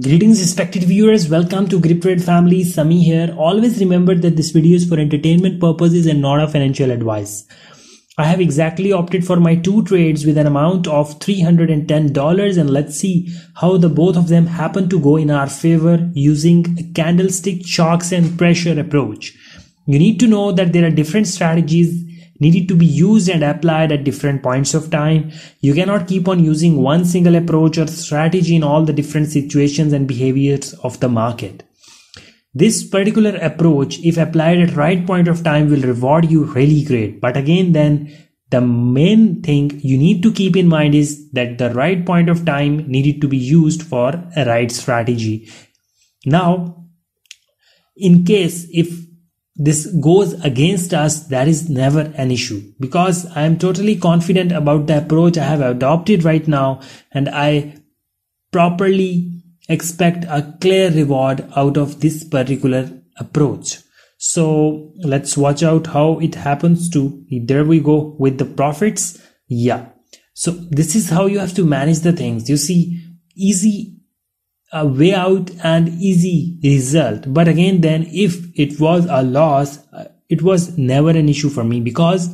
Greetings respected viewers, welcome to Grip Trade Family, Sami here. Always remember that this video is for entertainment purposes and not a financial advice. I have exactly opted for my two trades with an amount of $310 and let's see how the both of them happen to go in our favor using a candlestick shocks and pressure approach. You need to know that there are different strategies needed to be used and applied at different points of time. You cannot keep on using one single approach or strategy in all the different situations and behaviors of the market. This particular approach, if applied at right point of time, will reward you really great. But again, then the main thing you need to keep in mind is that the right point of time needed to be used for a right strategy. Now, in case if this goes against us, that is never an issue because I am totally confident about the approach I have adopted right now, and I properly expect a clear reward out of this particular approach. So let's watch out how it happens to. There we go with the profits. Yeah. So this is how you have to manage the things. You see, easy way out and easy result. But again, then if it was a loss, it was never an issue for me because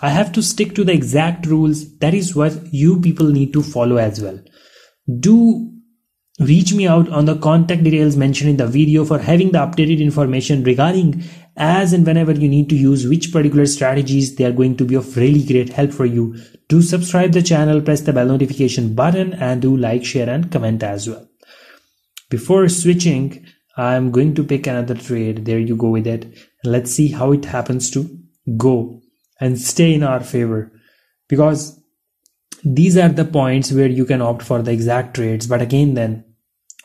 I have to stick to the exact rules. That is what you people need to follow as well. Do reach me out on the contact details mentioned in the video for having the updated information regarding as and whenever you need to use which particular strategies. They are going to be of really great help for you. Do subscribe the channel, press the bell notification button, and do like, share, and comment as well. Before switching, I'm going to pick another trade. There you go with it. Let's see how it happens to go and stay in our favor, because these are the points where you can opt for the exact trades. But again, then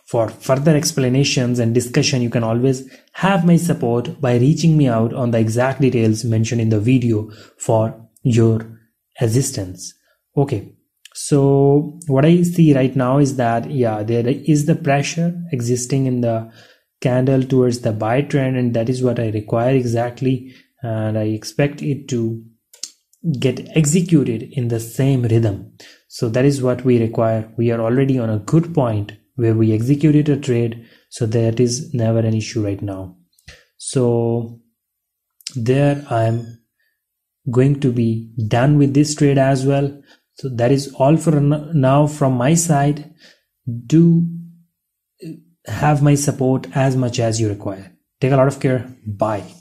for further explanations and discussion, you can always have my support by reaching me out on the exact details mentioned in the video for your assistance. Okay. So what I see right now is that, yeah, there is the pressure existing in the candle towards the buy trend, and that is what I require exactly, and I expect it to get executed in the same rhythm. So that is what we require. We are already on a good point where we executed a trade, so that is never an issue right now. So there I am going to be done with this trade as well. So that is all for now from my side. Do have my support as much as you require. Take a lot of care. Bye.